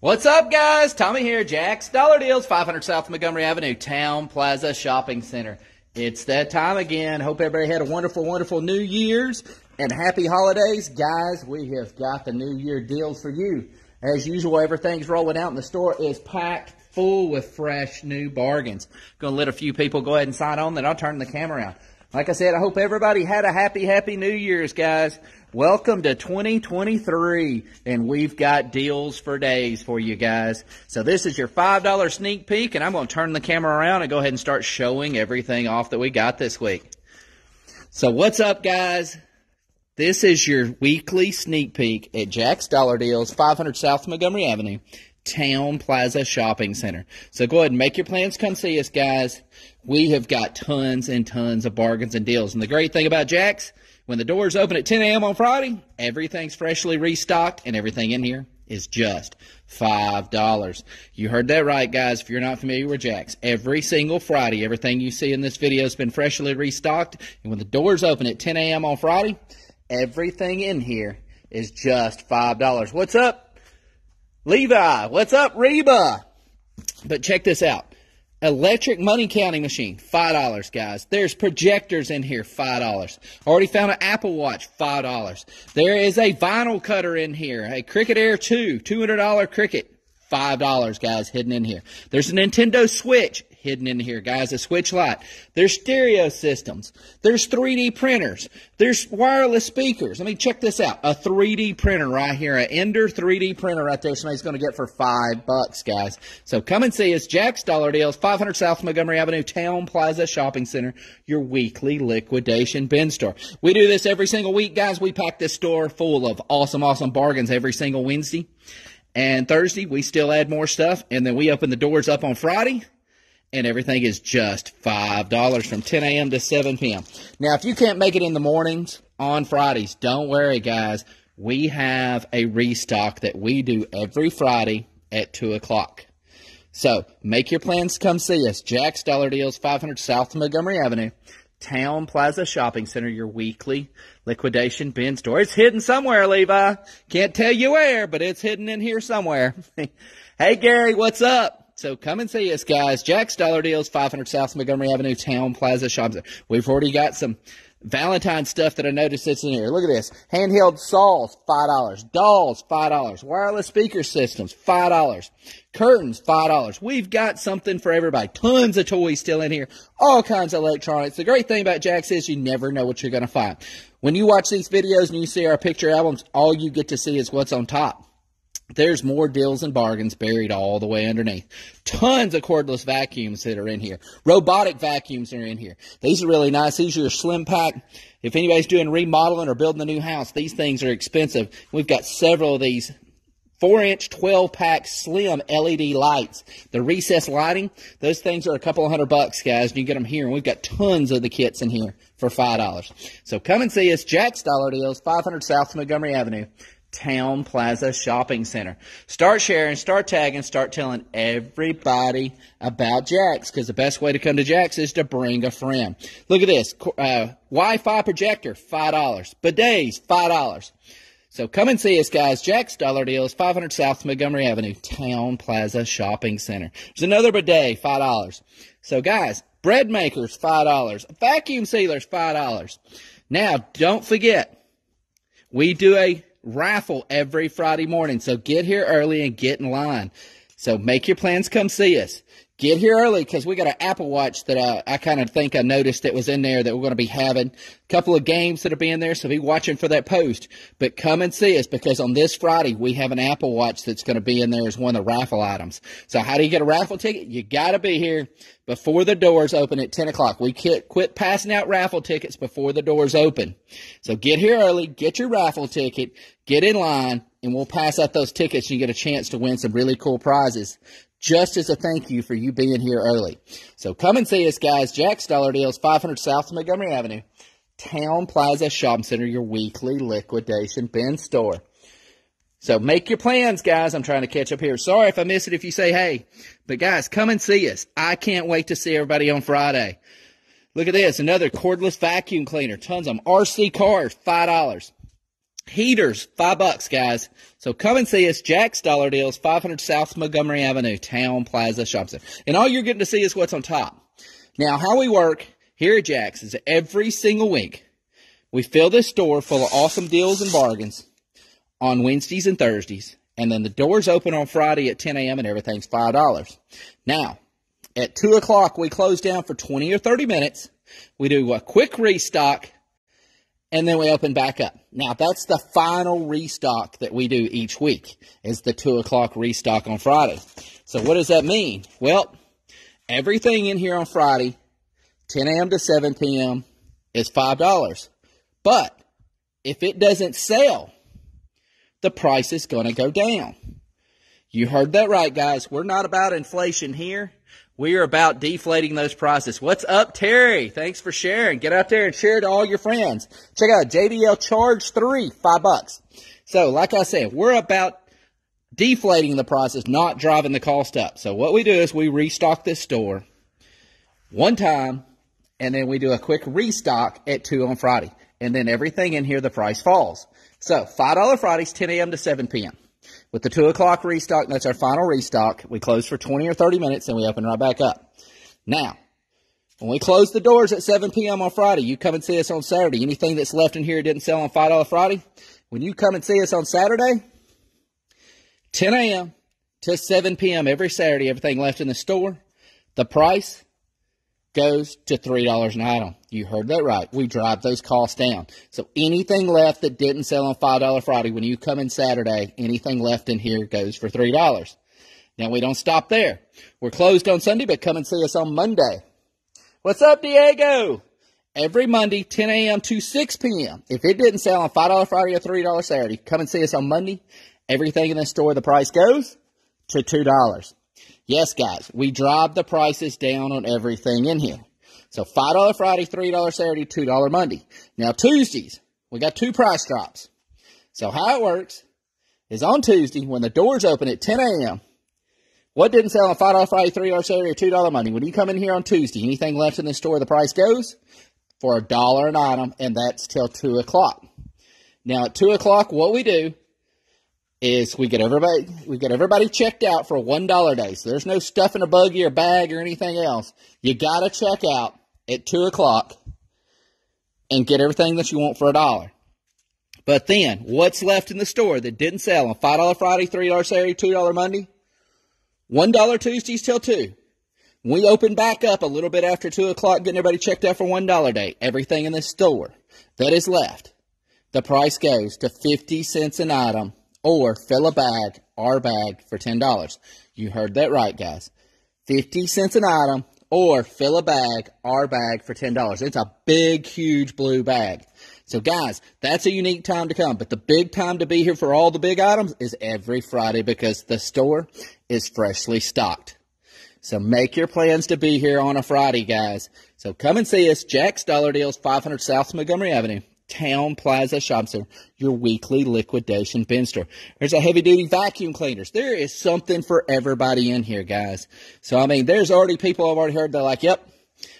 What's up, guys? Tommy here, Jack's Dollar Deals, 500 South Montgomery Avenue, Town Plaza Shopping Center. It's that time again. Hope everybody had a wonderful, wonderful New Year's and happy holidays. Guys, we have got the New Year deals for you. As usual, everything's rolling out, and the store is packed full with fresh new bargains. Going to let a few people go ahead and sign on, then I'll turn the camera around. Like I said, I hope everybody had a happy, happy New Year's, guys. Welcome to 2023, and we've got deals for days for you guys. So this is your $5 sneak peek, and I'm going to turn the camera around and go ahead and start showing everything off that we got this week. So what's up, guys? This is your weekly sneak peek at Jack's Dollar Deals, 500 South Montgomery Avenue, Town Plaza Shopping Center. So go ahead and make your plans. Come see us, guys. We have got tons and tons of bargains and deals. And the great thing about Jack's, when the doors open at 10 a.m. on Friday, everything's freshly restocked, and everything in here is just $5. You heard that right, guys. If you're not familiar with Jack's, every single Friday, everything you see in this video has been freshly restocked. And when the doors open at 10 a.m. on Friday, everything in here is just $5. What's up, Levi? What's up, Reba? But check this out. Electric money counting machine, $5, guys. There's projectors in here, $5. Already found an Apple Watch, $5. There is a vinyl cutter in here, a Cricut Air 2, $200 Cricut, $5, guys, hidden in here. There's a Nintendo Switch hidden in here, guys, a Switch Lite. There's stereo systems. There's 3D printers. There's wireless speakers. I mean, check this out. A 3D printer right here, an Ender 3D printer right there somebody's going to get for $5, guys. So come and see us, Jack's Dollar Deals, 500 South Montgomery Avenue, Town Plaza Shopping Center, your weekly liquidation bin store. We do this every single week, guys. We pack this store full of awesome, awesome bargains every single Wednesday. And Thursday, we still add more stuff, and then we open the doors up on Friday, and everything is just $5 from 10 a.m. to 7 p.m. Now, if you can't make it in the mornings on Fridays, don't worry, guys. We have a restock that we do every Friday at 2 o'clock. So make your plans to come see us. Jack's Dollar Deals, 500 South Montgomery Avenue, Town Plaza Shopping Center, your weekly liquidation bin store. It's hidden somewhere, Levi. Can't tell you where, but it's hidden in here somewhere. Hey, Gary, what's up? So come and see us, guys. Jack's Dollar Deals, 500 South Montgomery Avenue, Town Plaza Shopping Center. We've already got some Valentine's stuff that I noticed that's in here. Look at this. Handheld saws, $5. Dolls, $5. Wireless speaker systems, $5. Curtains, $5. We've got something for everybody. Tons of toys still in here. All kinds of electronics. The great thing about Jack's is you never know what you're going to find. When you watch these videos and you see our picture albums, all you get to see is what's on top. There's more deals and bargains buried all the way underneath. Tons of cordless vacuums that are in here. Robotic vacuums are in here. These are really nice. These are your slim pack. If anybody's doing remodeling or building a new house, these things are expensive. We've got several of these 4-inch 12-pack slim LED lights. The recessed lighting, those things are a couple $100, guys, and you get them here. And we've got tons of the kits in here for $5. So come and see us, Jack's Dollar Deals, 500 South Montgomery Avenue, Town Plaza Shopping Center. Start sharing, start tagging, start telling everybody about Jack's, because the best way to come to Jack's is to bring a friend. Look at this. Wi-Fi projector, $5. Bidets, $5. So come and see us, guys. Jack's Dollar Deals, 500 South Montgomery Avenue, Town Plaza Shopping Center. There's another bidet, $5. So, guys, bread makers, $5. Vacuum sealers, $5. Now, don't forget, we do a raffle every Friday morning, so get here early and get in line. So make your plans, come see us. Get here early, because we got an Apple Watch that I kind of think I noticed that was in there that we're going to be having. A couple of games that'll be in there, so be watching for that post. But come and see us, because on this Friday we have an Apple Watch that's going to be in there as one of the raffle items. So how do you get a raffle ticket? You got to be here before the doors open at 10 o'clock. We quit passing out raffle tickets before the doors open. So get here early, get your raffle ticket, get in line, and we'll pass out those tickets, and you get a chance to win some really cool prizes, just as a thank you for you being here early. So come and see us, guys. Jack's Dollar Deals, 500 South Montgomery Avenue, Town Plaza Shopping Center, your weekly liquidation bin store. So make your plans, guys. I'm trying to catch up here. Sorry if I miss it if you say hey. But, guys, come and see us. I can't wait to see everybody on Friday. Look at this. Another cordless vacuum cleaner. Tons of them. RC cars, $5. Heaters, $5, guys. So come and see us, Jack's Dollar Deals, 500 South Montgomery Avenue, Town Plaza Shopping Center. And all you're getting to see is what's on top. Now, how we work here at Jack's is every single week, we fill this store full of awesome deals and bargains on Wednesdays and Thursdays. And then the doors open on Friday at 10 a.m. and everything's $5. Now, at 2 o'clock, we close down for 20 or 30 minutes. We do a quick restock. And then we open back up. Now, that's the final restock that we do each week, is the 2 o'clock restock on Friday. So what does that mean? Well, everything in here on Friday, 10 a.m. to 7 p.m. is $5. But if it doesn't sell, the price is going to go down. You heard that right, guys. We're not about inflation here. We are about deflating those prices. What's up, Terry? Thanks for sharing. Get out there and share to all your friends. Check out JBL Charge 3, $5. So, like I said, we're about deflating the prices, not driving the cost up. So, what we do is we restock this store one time, and then we do a quick restock at 2 on Friday. And then everything in here, the price falls. So, $5 Fridays, 10 a.m. to 7 p.m. With the 2 o'clock restock, that's our final restock. We close for 20 or 30 minutes, and we open right back up. Now, when we close the doors at 7 p.m. on Friday, you come and see us on Saturday. Anything that's left in here didn't sell on $5 Friday. When you come and see us on Saturday, 10 a.m. to 7 p.m. every Saturday, everything left in the store, the price goes to $3 an item. You heard that right. We drive those costs down. So anything left that didn't sell on $5 Friday, when you come in Saturday, anything left in here goes for $3. Now, we don't stop there. We're closed on Sunday, but come and see us on Monday. What's up, Diego? Every Monday, 10 a.m. to 6 p.m. If it didn't sell on $5 Friday or $3 Saturday, come and see us on Monday. Everything in the store, the price goes to $2. Yes, guys, we drive the prices down on everything in here. So $5 Friday, $3 Saturday, $2 Monday. Now, Tuesdays, we got 2 price drops. So how it works is on Tuesday, when the doors open at 10 a.m., what didn't sell on $5 Friday, $3 Saturday, or $2 Monday? When you come in here on Tuesday, anything left in the store, the price goes for $1 an item, and that's till 2 o'clock. Now, at 2 o'clock, what we do is we get everybody checked out for a $1 day. So there's no stuff in a buggy or bag or anything else. You got to check out at 2 o'clock and get everything that you want for $1. But then what's left in the store that didn't sell on $5 Friday, $3 Saturday, $2 Monday, $1 Tuesdays till 2. We open back up a little bit after 2 o'clock, getting everybody checked out for $1 day. Everything in the store that is left, the price goes to 50 cents an item. Or fill a bag, our bag, for $10. You heard that right, guys. 50 cents an item, or fill a bag, our bag, for $10. It's a big, huge blue bag. So, guys, that's a unique time to come. But the big time to be here for all the big items is every Friday, because the store is freshly stocked. So make your plans to be here on a Friday, guys. So come and see us, Jack's Dollar Deals, 500 South Montgomery Avenue. Town Plaza Shopping Center, your weekly liquidation bin store. There's a heavy-duty vacuum cleaners. There is something for everybody in here, guys. So, I mean, there's already people I've already heard. They're like, yep,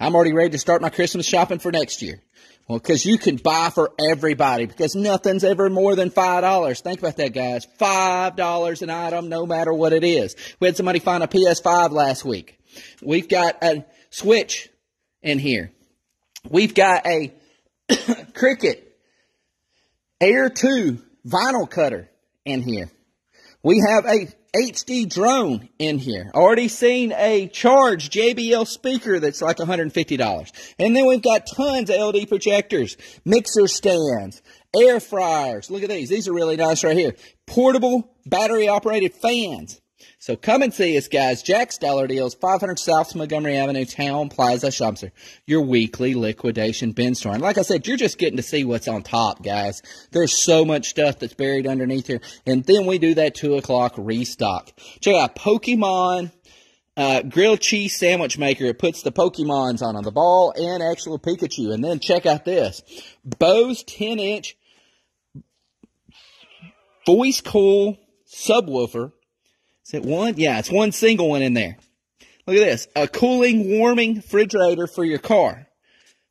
I'm already ready to start my Christmas shopping for next year. Well, because you can buy for everybody, because nothing's ever more than $5. Think about that, guys. $5 an item, no matter what it is. We had somebody find a PS5 last week. We've got a Switch in here. We've got a Cricut Air 2 vinyl cutter in here. We have a HD drone in here. Already seen a Charge JBL speaker that's like $150. And then we've got tons of LED projectors, mixer stands, air fryers. Look at these. These are really nice right here. Portable battery-operated fans. So come and see us, guys. Jack's Dollar Deals, 500 South Montgomery Avenue, Town Plaza Shopping Center, your weekly liquidation bin store. And like I said, you're just getting to see what's on top, guys. There's so much stuff that's buried underneath here. And then we do that 2 o'clock restock. Check out Pokemon grilled cheese sandwich maker. It puts the Pokemons on them, the ball and actual Pikachu. And then check out this. Bose 10-inch voice cool subwoofer. Is it one? Yeah, it's one single one in there. Look at this. A cooling, warming refrigerator for your car.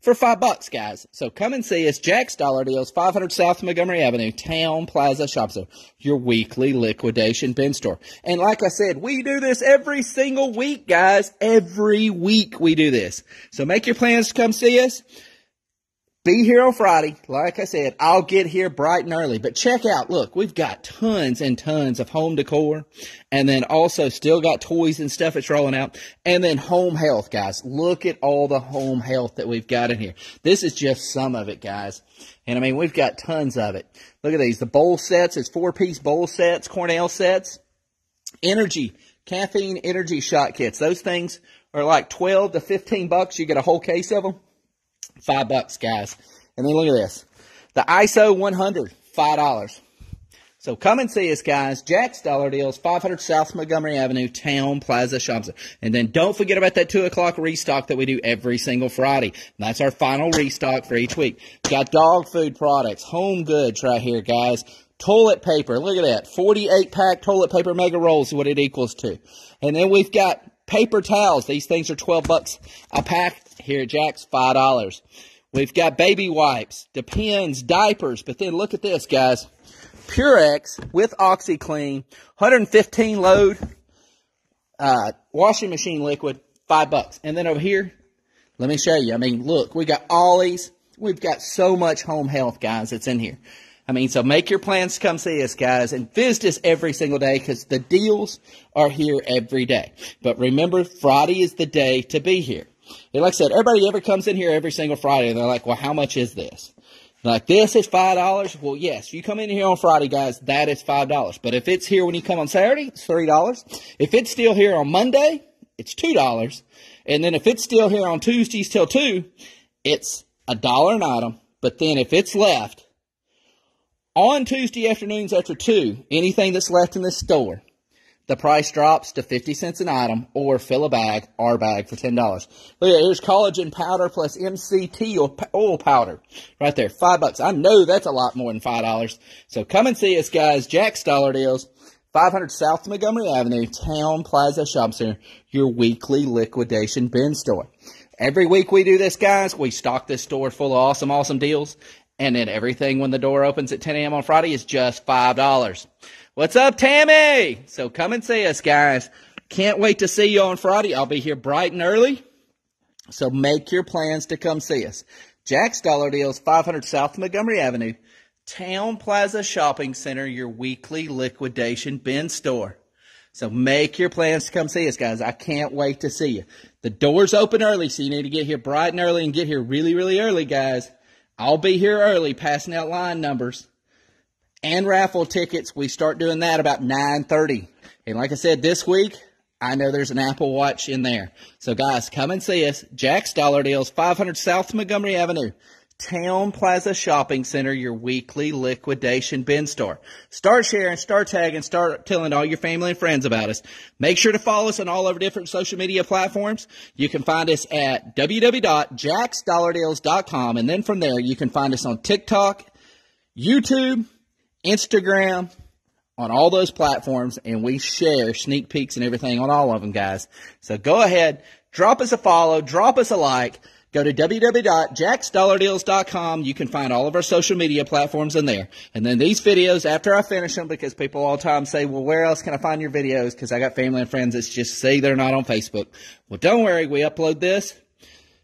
for $5, guys. So come and see us, Jack's Dollar Deals, 500 South Montgomery Avenue, Town Plaza Shopping Center, your weekly liquidation bin store. And like I said, we do this every single week, guys. Every week we do this. So make your plans to come see us. Be here on Friday. Like I said, I'll get here bright and early. But check out, look, we've got tons and tons of home decor. And then also still got toys and stuff that's rolling out. And then home health, guys. Look at all the home health that we've got in here. This is just some of it, guys. And, I mean, we've got tons of it. Look at these. The bowl sets. It's 4-piece bowl sets, Cornell sets. Energy, caffeine energy shot kits. Those things are like 12 to 15 bucks. You get a whole case of them. $5, guys. And then look at this. The ISO 100, $5. So come and see us, guys. Jack's Dollar Deals, 500 South Montgomery Avenue, Town Plaza Shopping Center. And then don't forget about that 2 o'clock restock that we do every single Friday. And that's our final restock for each week. Got dog food products, home goods right here, guys. Toilet paper. Look at that. 48-pack toilet paper mega rolls is what it equals to. And then we've got paper towels. These things are 12 bucks a pack here at Jack's, $5. We've got baby wipes, Depends, diapers. But then look at this, guys. Purex with OxyClean, 115 load washing machine liquid, $5. And then over here, let me show you. I mean, look, we got Ollie's. We've got so much home health, guys, that's in here. I mean, so make your plans to come see us, guys, and visit us every single day because the deals are here every day. But remember, Friday is the day to be here. And like I said, everybody ever comes in here every single Friday, and they're like, well, how much is this? Like, this is $5. Well, yes, you come in here on Friday, guys, that is $5. But if it's here when you come on Saturday, it's $3. If it's still here on Monday, it's $2. And then if it's still here on Tuesdays till 2, it's $1 an item. But then if it's left on Tuesday afternoons after 2, anything that's left in this store, the price drops to 50 cents an item or fill a bag, our bag, for $10. Look at, here's collagen powder plus MCT oil powder right there, $5. I know that's a lot more than $5. So come and see us, guys. Jack's Dollar Deals, 500 South Montgomery Avenue, Town Plaza Shopping Center, your weekly liquidation bin store. Every week we do this, guys. We stock this store full of awesome, awesome deals. And then everything when the door opens at 10 a.m. on Friday is just $5. What's up, Tammy? So come and see us, guys. Can't wait to see you on Friday. I'll be here bright and early. So make your plans to come see us. Jack's Dollar Deals, 500 South Montgomery Avenue, Town Plaza Shopping Center, your weekly liquidation bin store. So make your plans to come see us, guys. I can't wait to see you. The doors open early, so you need to get here bright and early and get here really, really early, guys. I'll be here early passing out line numbers and raffle tickets. We start doing that about 9:30. And like I said, this week, I know there's an Apple Watch in there. So, guys, come and see us. Jack's Dollar Deals, 500 South Montgomery Avenue, Town Plaza Shopping Center, your weekly liquidation bin store. Start sharing, start tagging, start telling all your family and friends about us. Make sure to follow us on all our different social media platforms. You can find us at www.jacksdollardeals.com, and then from there you can find us on TikTok, YouTube, Instagram, on all those platforms, and we share sneak peeks and everything on all of them, guys. So go ahead, drop us a follow, drop us a like. Go to www.jacksdollardeals.com. You can find all of our social media platforms in there. And then these videos, after I finish them, because people all the time say, well, where else can I find your videos? Because I got family and friends that just say they're not on Facebook. Well, don't worry. We upload this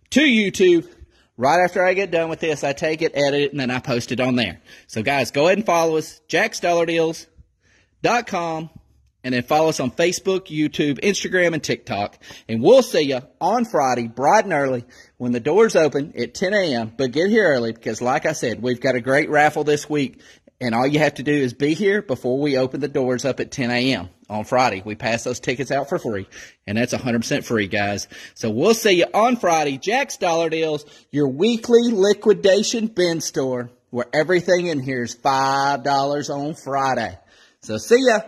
to YouTube. Right after I get done with this, I take it, edit it, and then I post it on there. So, guys, go ahead and follow us, jacksdollardeals.com. And then follow us on Facebook, YouTube, Instagram, and TikTok. And we'll see you on Friday, bright and early, when the doors open at 10 a.m. But get here early because, like I said, we've got a great raffle this week. And all you have to do is be here before we open the doors up at 10 a.m. on Friday. We pass those tickets out for free, and that's 100% free, guys. So we'll see you on Friday. Jack's Dollar Deals, your weekly liquidation bin store, where everything in here is $5 on Friday. So see ya.